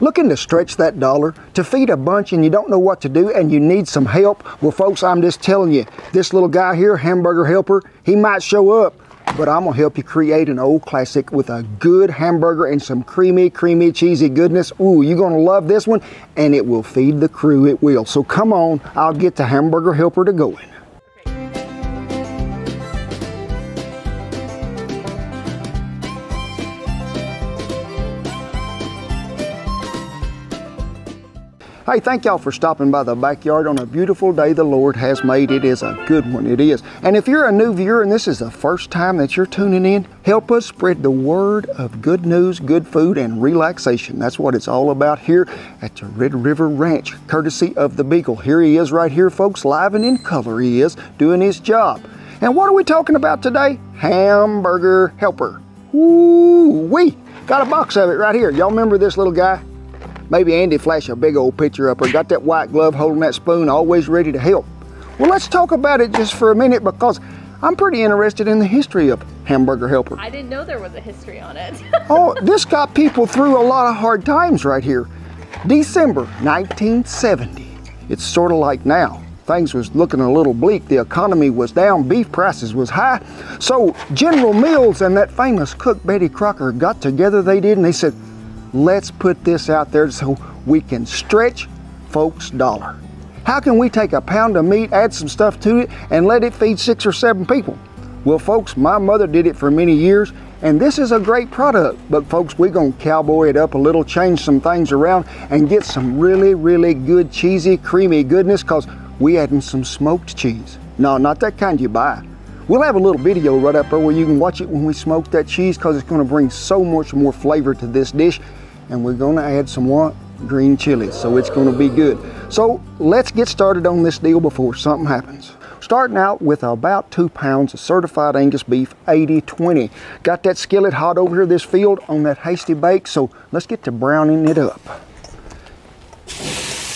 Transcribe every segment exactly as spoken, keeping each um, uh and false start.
Looking to stretch that dollar, to feed a bunch and you don't know what to do and you need some help? Well folks, I'm just telling you, this little guy here, Hamburger Helper, he might show up, but I'm gonna help you create an old classic with a good hamburger and some creamy, creamy, cheesy goodness. Ooh, you're gonna love this one, and it will feed the crew, it will. So come on, I'll get the Hamburger Helper to going. Hey, thank y'all for stopping by the backyard on a beautiful day the Lord has made. It is a good one, it is. And if you're a new viewer and this is the first time that you're tuning in, help us spread the word of good news, good food, and relaxation. That's what it's all about here at the Red River Ranch, courtesy of the Beagle. Here he is right here, folks, live and in color he is, doing his job. And what are we talking about today? Hamburger Helper. Woo-wee! Got a box of it right here. Y'all remember this little guy? Maybe Andy flash a big old picture up or got that white glove holding that spoon, always ready to help. Well, let's talk about it just for a minute because I'm pretty interested in the history of Hamburger Helper. I didn't know there was a history on it. Oh, this got people through a lot of hard times right here. December nineteen seventy. It's sort of like now. Things was looking a little bleak. The economy was down, beef prices was high. So General Mills and that famous cook Betty Crocker got together, they did, and they said, let's put this out there so we can stretch folks' dollar. How can we take a pound of meat, add some stuff to it, and let it feed six or seven people? Well, folks, my mother did it for many years, and this is a great product. But folks, we're gonna cowboy it up a little, change some things around, and get some really, really good, cheesy, creamy goodness, because we adding some smoked cheese. No, not that kind you buy. We'll have a little video right up there where you can watch it when we smoke that cheese, because it's going to bring so much more flavor to this dish. And we're going to add some more green chilies, so it's going to be good. So let's get started on this deal before something happens. Starting out with about two pounds of certified Angus beef, eighty twenty. Got that skillet hot over here, this field, on that Hasty Bake, so let's get to browning it up.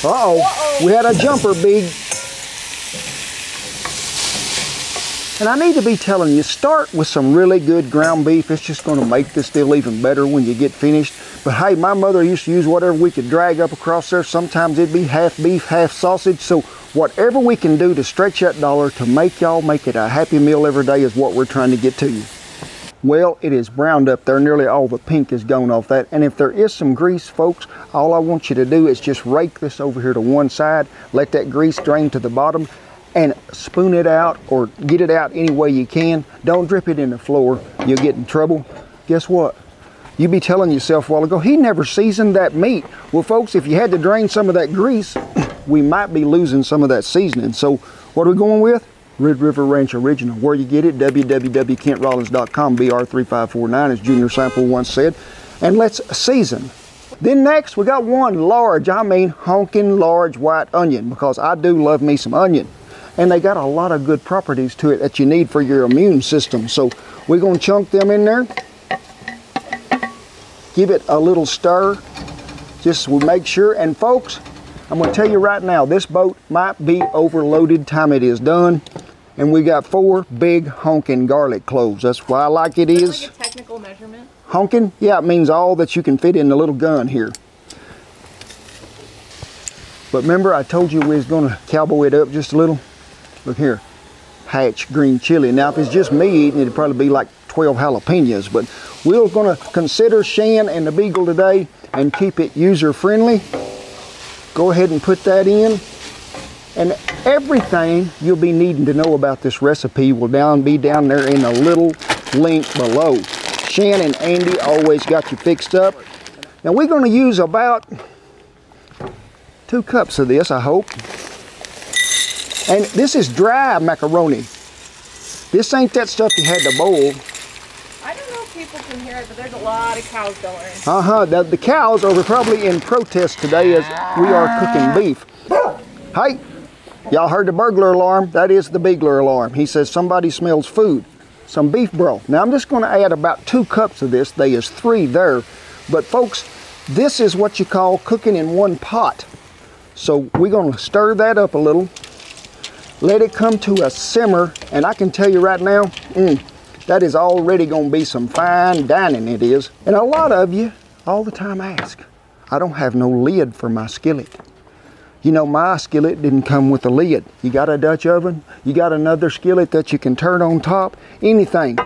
Uh-oh, we had a jumper, big. And I need to be telling you, start with some really good ground beef. It's just going to make this deal even better when you get finished. But hey, my mother used to use whatever we could drag up across there. Sometimes it'd be half beef, half sausage. So whatever we can do to stretch that dollar to make y'all make it a happy meal every day is what we're trying to get to you. Well, it is browned up there. Nearly all the pink is gone off that. And if there is some grease, folks, all I want you to do is just rake this over here to one side. Let that grease drain to the bottom, and spoon it out or get it out any way you can. Don't drip it in the floor, you'll get in trouble. Guess what? You be telling yourself a while ago, he never seasoned that meat. Well folks, if you had to drain some of that grease, we might be losing some of that seasoning. So what are we going with? Red River Ranch Original. Where you get it, w w w dot kent rollins dot com, B R three five four nine, as Junior Sample once said. And let's season. Then next, we got one large, I mean honking large white onion, because I do love me some onion. And they got a lot of good properties to it that you need for your immune system. So we're gonna chunk them in there. Give it a little stir, just to make sure. And folks, I'm gonna tell you right now, this boat might be overloaded time it is done. And we got four big honking garlic cloves. That's why I like it is. Is that like a technical measurement? Honking, yeah, it means all that you can fit in the little gun here. But remember I told you we was gonna cowboy it up just a little? Look here, hatch green chili. Now, if it's just me eating, it'd probably be like twelve jalapenos, but we're gonna consider Shan and the Beagle today and keep it user-friendly. Go ahead and put that in. And everything you'll be needing to know about this recipe will down be down there in a little link below. Shan and Andy always got you fixed up. Now, we're gonna use about two cups of this, I hope. And this is dry macaroni. This ain't that stuff you had to boil. I don't know if people can hear it, but there's a lot of cows going. Uh-huh, the, the cows are probably in protest today as we are cooking beef. Hey, y'all heard the burglar alarm. That is the Beagler alarm. He says somebody smells food, some beef broth. Now I'm just gonna add about two cups of this. There is three there. But folks, this is what you call cooking in one pot. So we're gonna stir that up a little. Let it come to a simmer, and I can tell you right now, mm, that is already gonna be some fine dining, it is. And a lot of you all the time ask, I don't have no lid for my skillet. You know, my skillet didn't come with a lid. You got a Dutch oven, you got another skillet that you can turn on top, anything.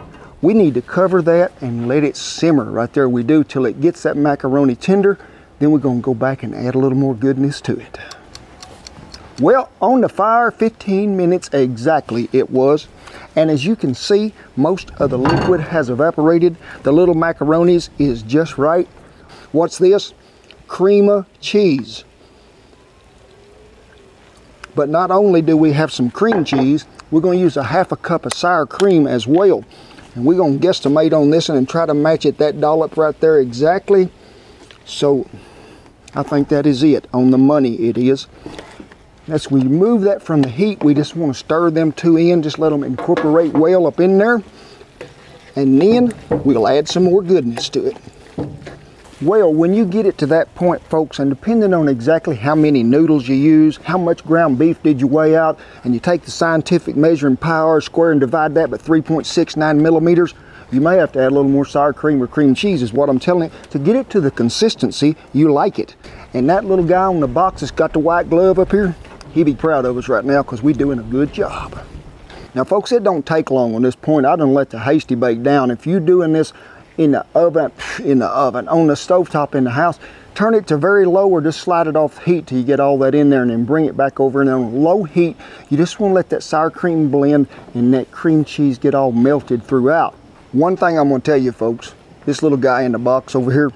We need to cover that and let it simmer right there. We do till it gets that macaroni tender. Then we're gonna go back and add a little more goodness to it. Well, on the fire, fifteen minutes exactly it was. And as you can see, most of the liquid has evaporated. The little macaronis is just right. What's this? Crema cheese. But not only do we have some cream cheese, we're gonna use a half a cup of sour cream as well. And we're gonna guesstimate on this and try to match it that dollop right there exactly. So I think that is it. On the money it is. As we remove that from the heat, we just wanna stir them two in, just let them incorporate well up in there. And then we'll add some more goodness to it. Well, when you get it to that point, folks, and depending on exactly how many noodles you use, how much ground beef did you weigh out, and you take the scientific measuring power square and divide that by three point six nine millimeters, you may have to add a little more sour cream or cream cheese is what I'm telling you, to get it to the consistency you like it. And that little guy on the box that's got the white glove up here, he'd be proud of us right now because we're doing a good job. Now, folks, it don't take long on this point. I done let the Hasty Bake down. If you're doing this in the oven, in the oven, on the stovetop in the house, turn it to very low or just slide it off the heat till you get all that in there and then bring it back over. And on low heat, you just want to let that sour cream blend and that cream cheese get all melted throughout. One thing I'm going to tell you, folks, this little guy in the box over here,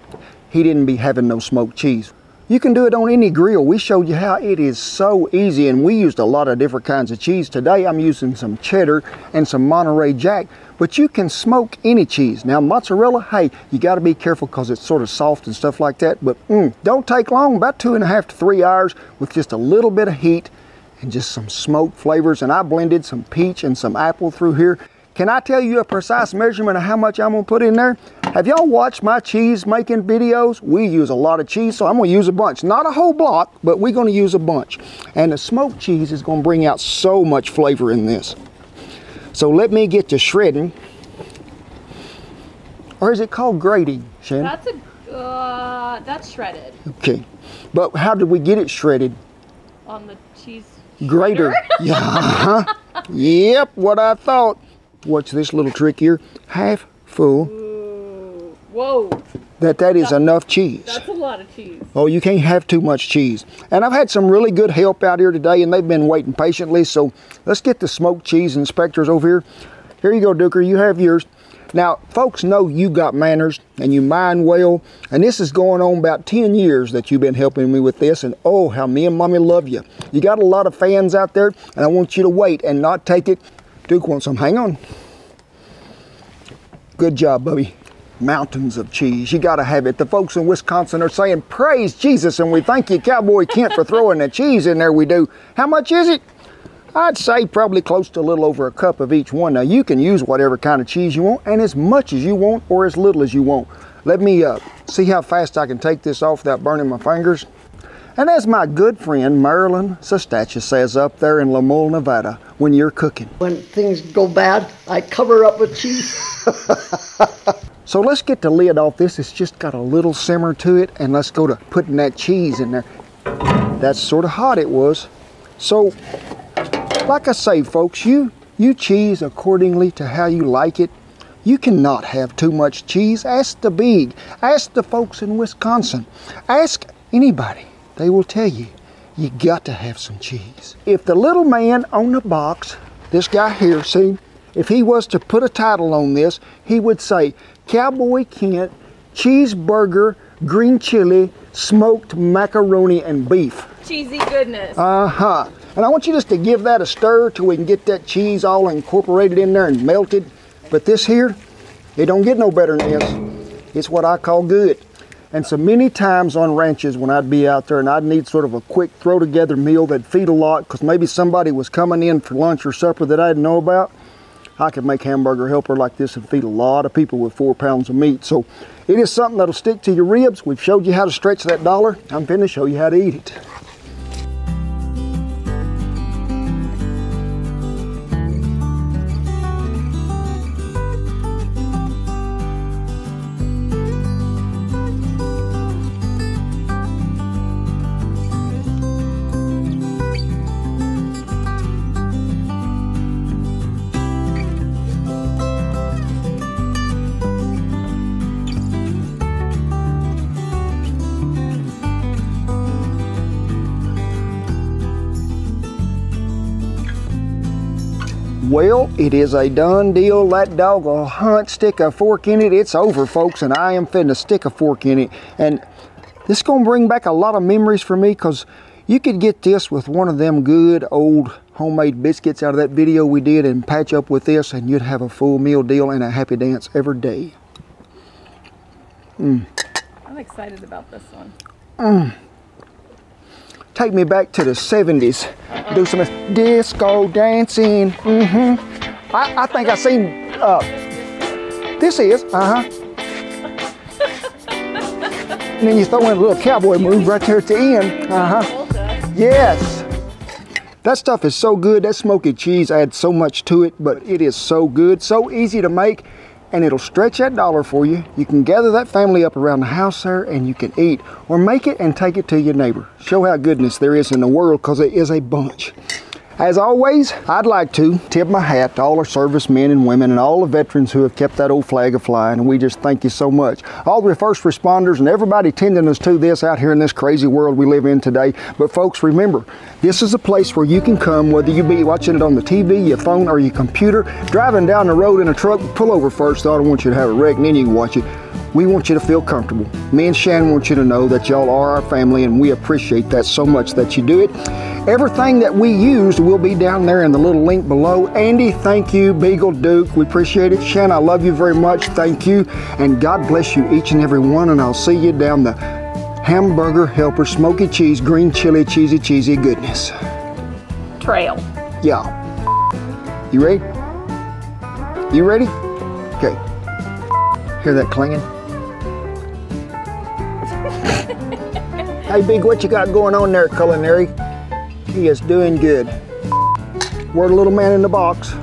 he didn't be having no smoked cheese. You can do it on any grill. We showed you how it is so easy, and we used a lot of different kinds of cheese. Today I'm using some cheddar and some Monterey Jack, but you can smoke any cheese. Now mozzarella, hey, you gotta be careful because it's sort of soft and stuff like that, but mm, don't take long, about two and a half to three hours with just a little bit of heat and just some smoked flavors. And I blended some peach and some apple through here. Can I tell you a precise measurement of how much I'm gonna put in there? Have y'all watched my cheese making videos? We use a lot of cheese, so I'm gonna use a bunch. Not a whole block, but we're gonna use a bunch. And the smoked cheese is gonna bring out so much flavor in this. So let me get to shredding. Or is it called grating, Shannon? That's, a, uh, that's shredded. Okay, but how did we get it shredded? On the cheese grater. Yeah, uh-huh. Yep, what I thought. What's this little trick here? Half full. Ooh, whoa. That that is that's, enough cheese. That's a lot of cheese. Oh, you can't have too much cheese. And I've had some really good help out here today, and they've been waiting patiently. So let's get the smoked cheese inspectors over here. Here you go, Duker. You have yours. Now, folks know you got manners and you mind well. And this is going on about ten years that you've been helping me with this. And oh, how me and Mommy love you. You got a lot of fans out there, and I want you to wait and not take it. Duke wants some. Hang on. Good job, Bubby. Mountains of cheese. You got to have it. The folks in Wisconsin are saying, praise Jesus, and we thank you, Cowboy Kent, for throwing the cheese in there. We do. How much is it? I'd say probably close to a little over a cup of each one. Now, you can use whatever kind of cheese you want and as much as you want or as little as you want. Let me uh, see how fast I can take this off without burning my fingers. And as my good friend Marilyn Sustache says up there in La Mole, Nevada, when you're cooking. When things go bad, I cover up with cheese. So let's get the lid off this. It's just got a little simmer to it, and let's go to putting that cheese in there. That's sort of hot it was. So, like I say, folks, you, you cheese accordingly to how you like it. You cannot have too much cheese. Ask the big. Ask the folks in Wisconsin. Ask anybody. They will tell you. You got to have some cheese. If the little man on the box, this guy here, see, if he was to put a title on this, he would say, Cowboy Kent, Cheeseburger, Green Chili, Smoked Macaroni and Beef. Cheesy goodness. Uh-huh. And I want you just to give that a stir till we can get that cheese all incorporated in there and melted. But this here, it don't get no better than this. It's what I call good. And so many times on ranches when I'd be out there and I'd need sort of a quick throw together meal that'd feed a lot because maybe somebody was coming in for lunch or supper that I didn't know about, I could make Hamburger Helper like this and feed a lot of people with four pounds of meat. So it is something that'll stick to your ribs. We've showed you how to stretch that dollar. I'm finna show you how to eat it. Well, it is a done deal. That dog will hunt, stick a fork in it. It's over, folks, and I am finna stick a fork in it. And this is gonna bring back a lot of memories for me, because you could get this with one of them good old homemade biscuits out of that video we did and patch up with this, and you'd have a full meal deal and a happy dance every day. Mm. I'm excited about this one. Mm. Take me back to the seventies. Uh-oh. Do some disco dancing. Mm-hmm. I, I think I seen, uh, this is, uh-huh. And then you throw in a little cowboy move right there at the end. Uh-huh. Yes, that stuff is so good. That smoky cheese adds so much to it, but it is so good, so easy to make, and it'll stretch that dollar for you. You can gather that family up around the house there, and you can eat, or make it and take it to your neighbor. Show how goodness there is in the world, because it is a bunch. As always, I'd like to tip my hat to all our service men and women and all the veterans who have kept that old flag a-flying, and we just thank you so much. All the first responders and everybody tending us to this out here in this crazy world we live in today. But folks, remember, this is a place where you can come, whether you be watching it on the T V, your phone, or your computer, driving down the road in a truck. Pull over first, though. I don't want you to have a wreck, and then you can watch it. We want you to feel comfortable. Me and Shan want you to know that y'all are our family, and we appreciate that so much that you do it. Everything that we used will be down there in the little link below. Andy, thank you. Beagle Duke, we appreciate it. Shan, I love you very much. Thank you. And God bless you each and every one, and I'll see you down the Hamburger Helper Smoky Cheese Green Chili Cheesy Cheesy Goodness Trail. Yeah. You ready? You ready? Okay. Hear that clanging? Hey, Big, what you got going on there, culinary? He is doing good. We're the little man in the box.